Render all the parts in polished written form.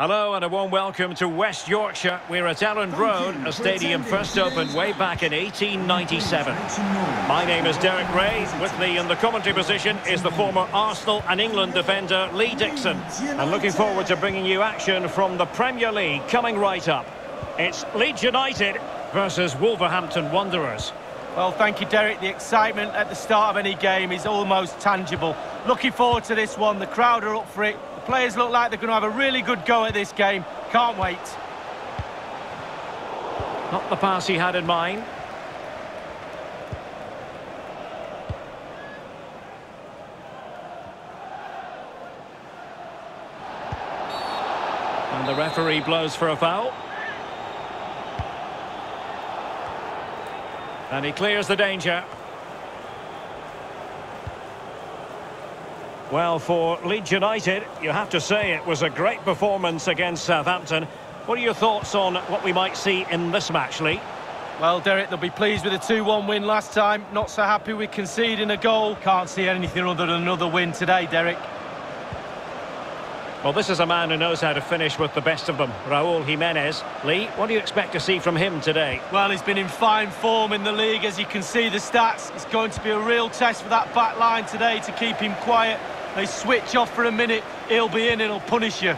Hello and a warm welcome to West Yorkshire. We're at Elland Road, a stadium first opened way back in 1897. My name is Derek Ray. With me in the commentary position is the former Arsenal and England defender Lee Dixon. And looking forward to bringing you action from the Premier League coming right up. It's Leeds United versus Wolverhampton Wanderers. Well, thank you, Derek. The excitement at the start of any game is almost tangible. Looking forward to this one. The crowd are up for it. Players look like they're going to have a really good go at this game. Can't wait. Not the pass he had in mind. And the referee blows for a foul. And he clears the danger. Well, for Leeds United, you have to say it was a great performance against Southampton. What are your thoughts on what we might see in this match, Lee? Well, Derek, they'll be pleased with a 2-1 win last time. Not so happy with conceding a goal. Can't see anything other than another win today, Derek. Well, this is a man who knows how to finish with the best of them, Raúl Jiménez. Lee, what do you expect to see from him today? Well, he's been in fine form in the league, as you can see the stats. It's going to be a real test for that back line today to keep him quiet. They switch off for a minute, he'll be in and he'll punish you.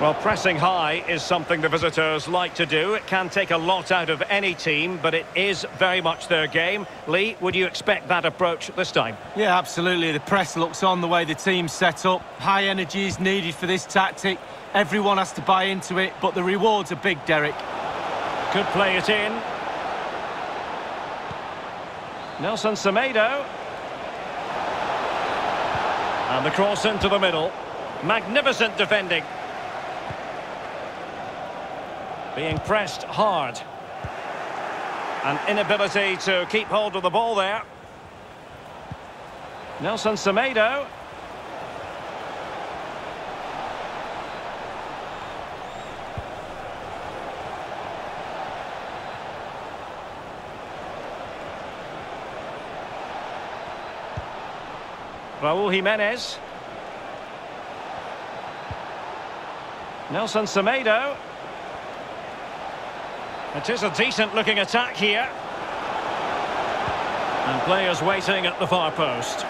Well, pressing high is something the visitors like to do. It can take a lot out of any team, but it is very much their game. Lee, would you expect that approach this time? Yeah, absolutely. The press looks on the way the team's set up. High energy is needed for this tactic. Everyone has to buy into it, but the rewards are big, Derek. Could play it in. Nelson Semedo. And the cross into the middle. Magnificent defending. Being pressed hard. An inability to keep hold of the ball there. Nelson Semedo. Raúl Jiménez. Nelson Semedo. It is a decent-looking attack here. And players waiting at the far post.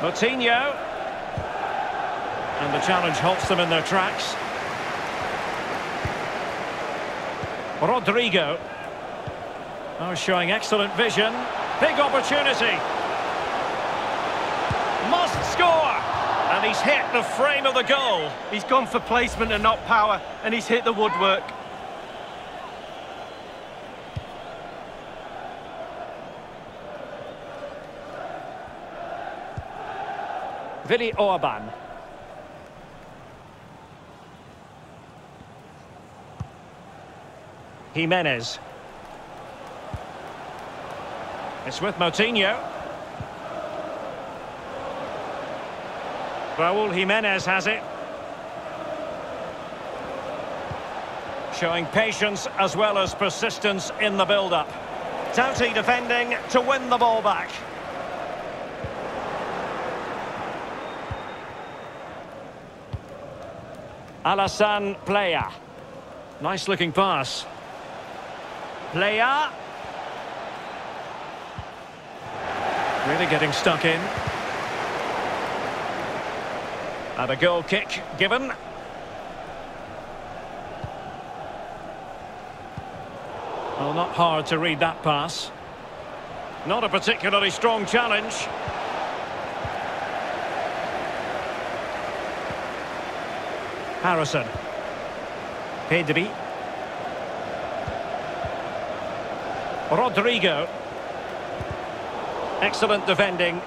Moutinho. And the challenge halts them in their tracks. Rodrigo. Oh, showing excellent vision. Big opportunity. Must score! And he's hit the frame of the goal. He's gone for placement and not power, and he's hit the woodwork. Willy Orban. Jimenez. It's with Moutinho. Raúl Jiménez has it. Showing patience as well as persistence in the build-up. Doughty defending to win the ball back. Alassane Plea. Nice-looking pass. Plea. Really getting stuck in. And a goal kick given. Well, not hard to read that pass. Not a particularly strong challenge. Harrison. Pedri. Rodrigo. Excellent defending.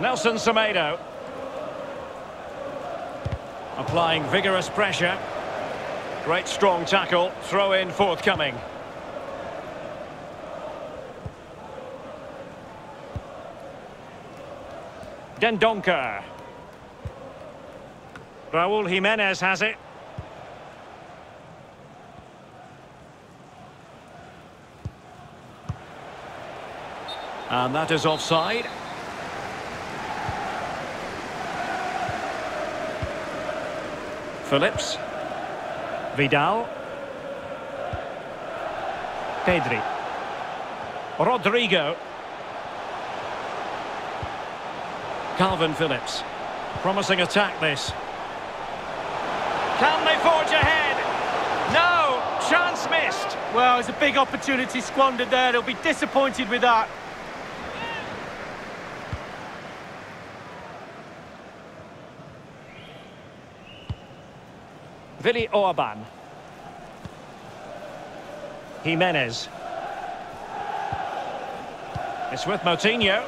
Nelson Semedo. Applying vigorous pressure. Great strong tackle. Throw in forthcoming. Dendoncker. Raúl Jiménez has it. And that is offside. Phillips. Vidal. Pedri. Rodrigo. Calvin Phillips. Promising attack this. Can they forge ahead? No! Chance missed. Well, it's a big opportunity squandered there. They'll be disappointed with that. Willy Orban. Jimenez. It's with Moutinho.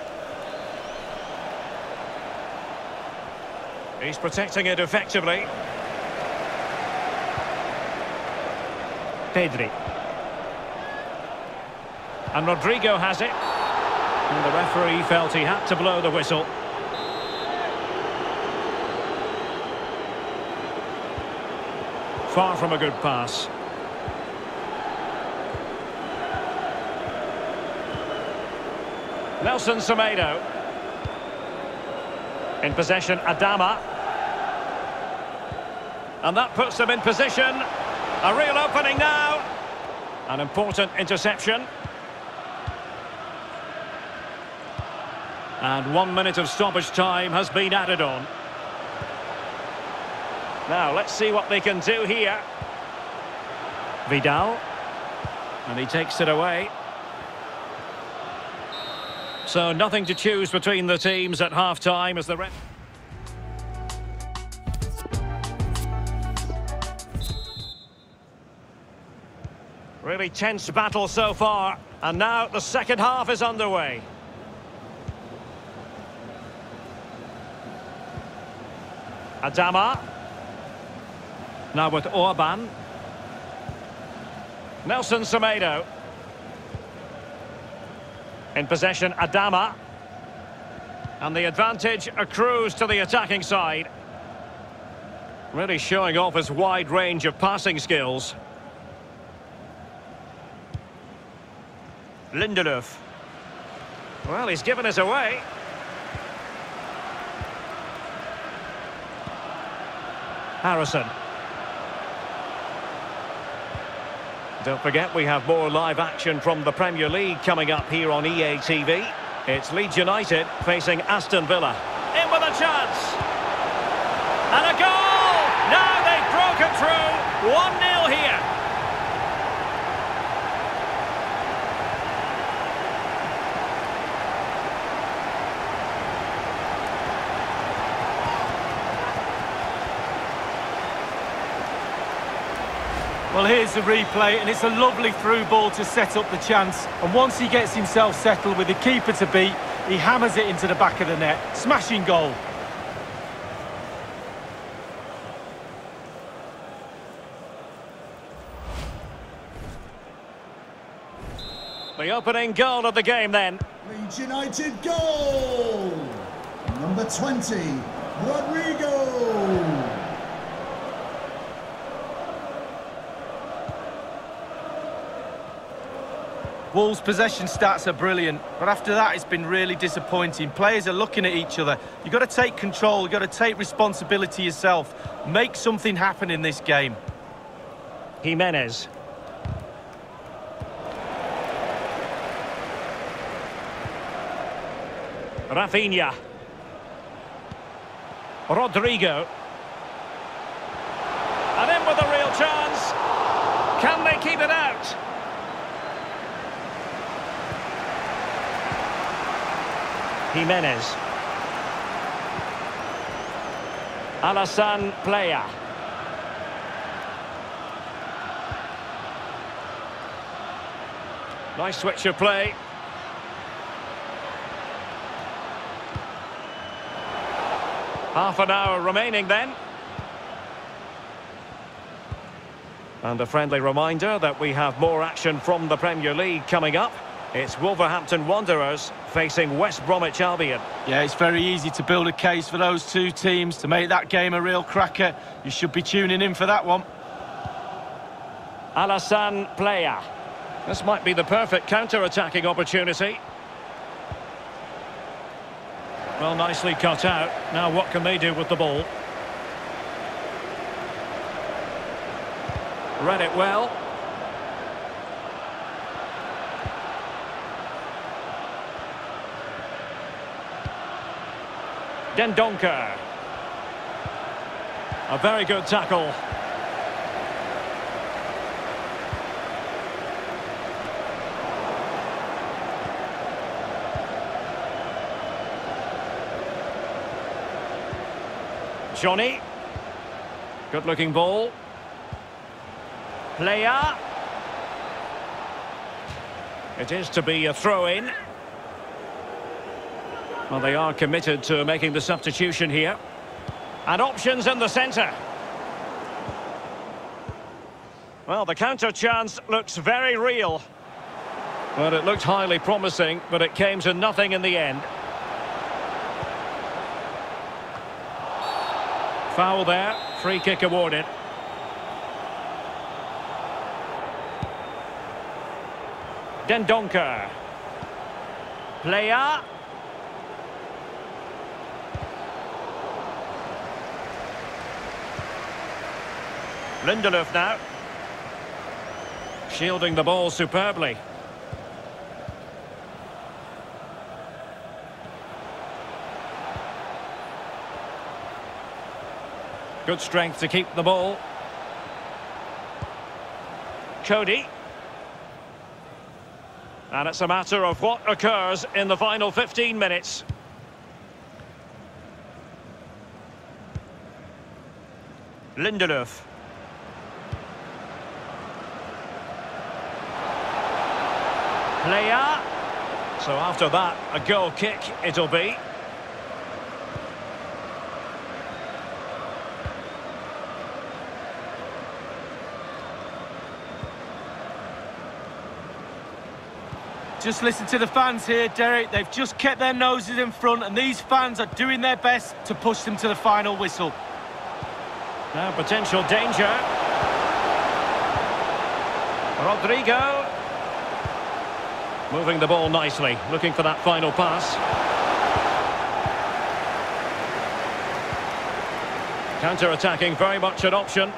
He's protecting it effectively. Pedri. And Rodrigo has it. And the referee felt he had to blow the whistle. Far from a good pass. Nelson Semedo. In possession, Adama. And that puts them in position. A real opening now. An important interception. And 1 minute of stoppage time has been added on. Now, let's see what they can do here. Vidal. And he takes it away. So nothing to choose between the teams at half-time as the ref... Really tense battle so far. And now the second half is underway. Adama. Now with Orban. Nelson Semedo. In possession, Adama. And the advantage accrues to the attacking side. Really showing off his wide range of passing skills. Lindelöf. Well, he's given us away. Harrison. Don't forget, we have more live action from the Premier League coming up here on EA TV. It's Leeds United facing Aston Villa. In with a chance. And a goal! Now they've broken through. 1-0 here. Well, here's the replay, and it's a lovely through ball to set up the chance. And once he gets himself settled with the keeper to beat, he hammers it into the back of the net. Smashing goal. The opening goal of the game, then. Leeds United goal! Number 20, Rodrigo! Wolves' possession stats are brilliant, but after that it's been really disappointing. Players are looking at each other. You've got to take control, you've got to take responsibility yourself. Make something happen in this game. Jimenez. Rafinha. Rodrigo. And in with a real chance. Can they keep it out? Jimenez. Alassane Plea. Nice switch of play. Half an hour remaining then. And a friendly reminder that we have more action from the Premier League coming up. It's Wolverhampton Wanderers facing West Bromwich Albion. Yeah, it's very easy to build a case for those two teams to make that game a real cracker. You should be tuning in for that one. Alassane Plea. This might be the perfect counter-attacking opportunity. Well, nicely cut out. Now what can they do with the ball? Read it well. Dendoncker. A very good tackle. Johnny. Good looking ball. Plea. It is to be a throw-in. Well, they are committed to making the substitution here. And options in the centre. Well, the counter chance looks very real. Well, it looked highly promising, but it came to nothing in the end. Foul there. Free kick awarded. Dendoncker. Plea. Lindelof now. Shielding the ball superbly. Good strength to keep the ball. Cody. And it's a matter of what occurs in the final 15 minutes. Lindelof. Plea. So after that, a goal kick it'll be. Just listen to the fans here, Derek. They've just kept their noses in front, and these fans are doing their best to push them to the final whistle. Now potential danger. Rodrigo. Moving the ball nicely, looking for that final pass. Counter-attacking, very much an option.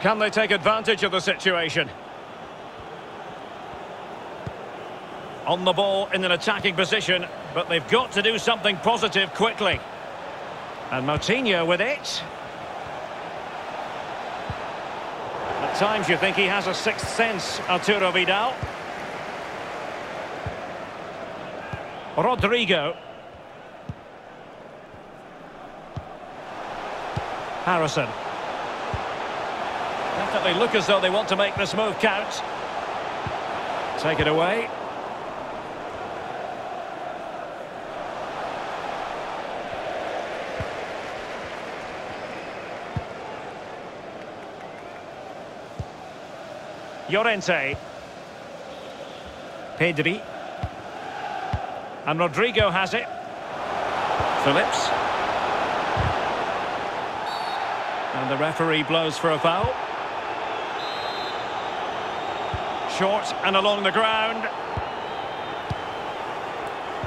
Can they take advantage of the situation? On the ball in an attacking position, but they've got to do something positive quickly. And Moutinho with it. At times you think he has a sixth sense, Arturo Vidal. Rodrigo. Harrison. Definitely look as though they want to make this move count. Take it away. Llorente. Pedri. And Rodrigo has it. Phillips. And the referee blows for a foul. Short and along the ground.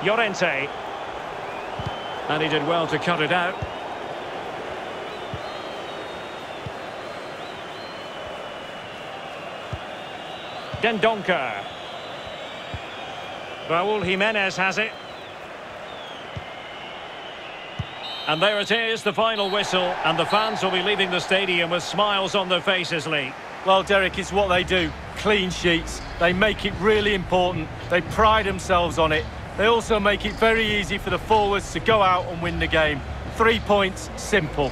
Llorente. And he did well to cut it out. Dendoncker. Raúl Jiménez has it. And there it is, the final whistle, and the fans will be leaving the stadium with smiles on their faces, Lee. Well, Derek, it's what they do. Clean sheets. They make it really important. They pride themselves on it. They also make it very easy for the forwards to go out and win the game. 3 points, simple.